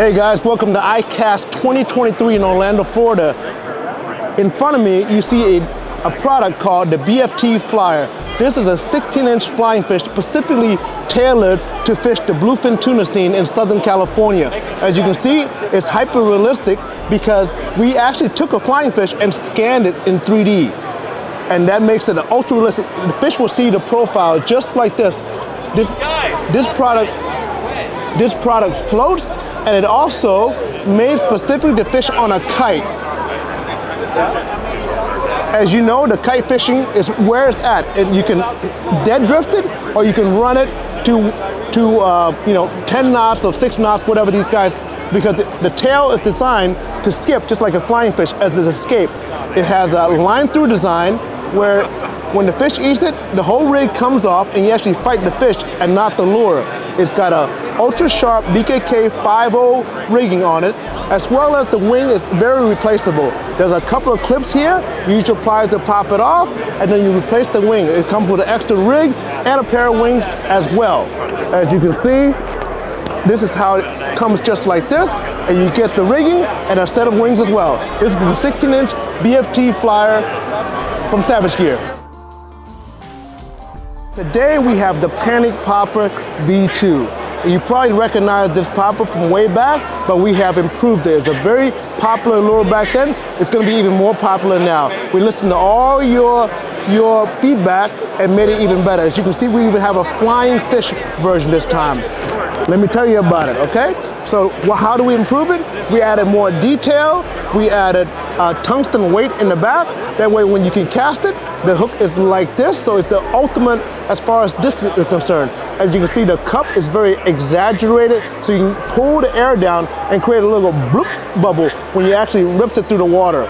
Hey guys, welcome to ICAST 2023 in Orlando, Florida. In front of me, you see a product called the BFT Flyer. This is a 16-inch flying fish specifically tailored to fish the bluefin tuna scene in Southern California. As you can see, it's hyper-realistic because we actually took a flying fish and scanned it in 3D. And that makes it an ultra-realistic. The fish will see the profile just like this. This product floats, and it also made specifically to fish on a kite. As you know, the kite fishing is where it's at. And you can dead drift it, or you can run it to 10 knots or 6 knots, whatever these guys, because the tail is designed to skip just like a flying fish as its escape. It has a line through design where when the fish eats it, the whole rig comes off and you actually fight the fish and not the lure. It's got a ultra sharp BKK 5.0 rigging on it, as well as the wing is very replaceable. There's a couple of clips here. You use your pliers to pop it off, and then you replace the wing. It comes with an extra rig and a pair of wings as well. As you can see, this is how it comes just like this, and you get the rigging and a set of wings as well. This is the 16-inch BFT Flyer from Savage Gear. Today we have the Panic Popper V2. You probably recognize this popper from way back, but we have improved it. It's a very popular lure back then. It's going to be even more popular now. We listened to all your feedback and made it even better. As you can see, we even have a flying fish version this time. Let me tell you about it, okay? So how do we improve it? We added more detail. We added tungsten weight in the back. That way when you can cast it, the hook is like this, so it's the ultimate as far as distance is concerned. As you can see, the cup is very exaggerated, so you can pull the air down and create a little bloop bubble when you actually rips it through the water.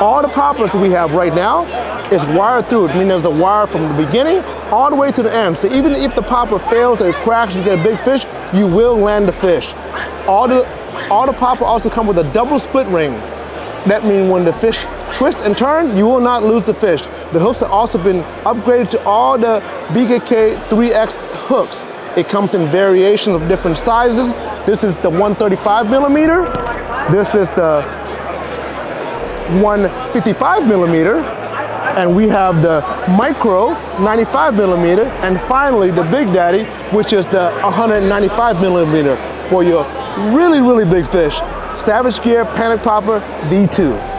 All the poppers we have right now is wired through. I mean, there's a wire from the beginning all the way to the end. So even if the popper fails or cracks, you get a big fish, you will land the fish. All the popper also come with a double split ring. That means when the fish twists and turn, you will not lose the fish. The hooks have also been upgraded to all the BKK 3X hooks. It comes in variations of different sizes. This is the 135 millimeter. This is the 155 millimeter, and we have the micro 95 millimeter, and finally the big daddy, which is the 195 millimeter for your really, really big fish. Savage Gear Panic Popper V2.